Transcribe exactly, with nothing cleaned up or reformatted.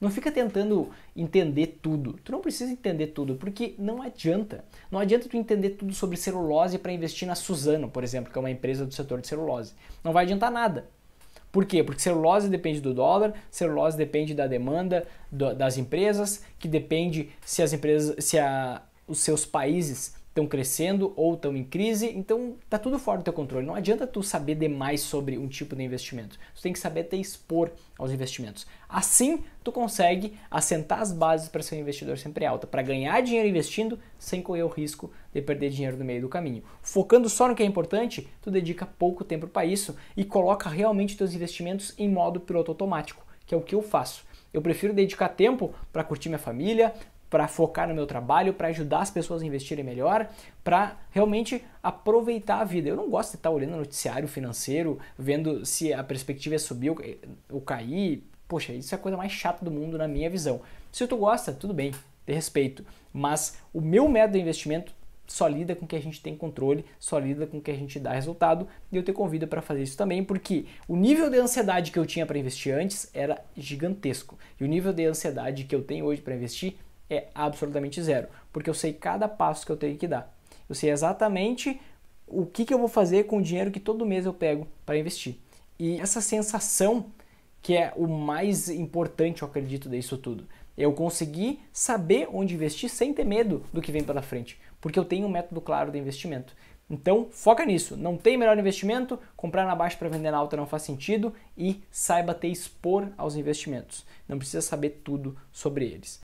Não fica tentando entender tudo. Tu não precisa entender tudo, porque não adianta. Não adianta tu entender tudo sobre celulose para investir na Suzano, por exemplo, que é uma empresa do setor de celulose. Não vai adiantar nada. Por quê? Porque celulose depende do dólar, celulose depende da demanda do, das empresas, que depende se as empresas, se a, os seus países estão crescendo ou estão em crise. Então tá tudo fora do teu controle. Não adianta tu saber demais sobre um tipo de investimento. Tu tem que saber te expor aos investimentos. Assim tu consegue assentar as bases para ser um investidor sempre alta, para ganhar dinheiro investindo sem correr o risco de perder dinheiro no meio do caminho. Focando só no que é importante, tu dedica pouco tempo para isso e coloca realmente teus investimentos em modo piloto automático, que é o que eu faço. Eu prefiro dedicar tempo para curtir minha família, para focar no meu trabalho, para ajudar as pessoas a investirem melhor, para realmente aproveitar a vida. Eu não gosto de estar olhando noticiário financeiro, vendo se a perspectiva é subir ou cair. Poxa, isso é a coisa mais chata do mundo na minha visão. Se tu gosta, tudo bem, te respeito. Mas o meu método de investimento só lida com o que a gente tem controle, só lida com o que a gente dá resultado, e eu te convido para fazer isso também, porque o nível de ansiedade que eu tinha para investir antes era gigantesco, e o nível de ansiedade que eu tenho hoje para investir é absolutamente zero, porque eu sei cada passo que eu tenho que dar. Eu sei exatamente o que, que eu vou fazer com o dinheiro que todo mês eu pego para investir. E essa sensação que é o mais importante, eu acredito, disso tudo. Eu consegui saber onde investir sem ter medo do que vem pela frente, porque eu tenho um método claro de investimento. Então foca nisso, não tem melhor investimento, comprar na baixa para vender na alta não faz sentido, e saiba te expor aos investimentos. Não precisa saber tudo sobre eles.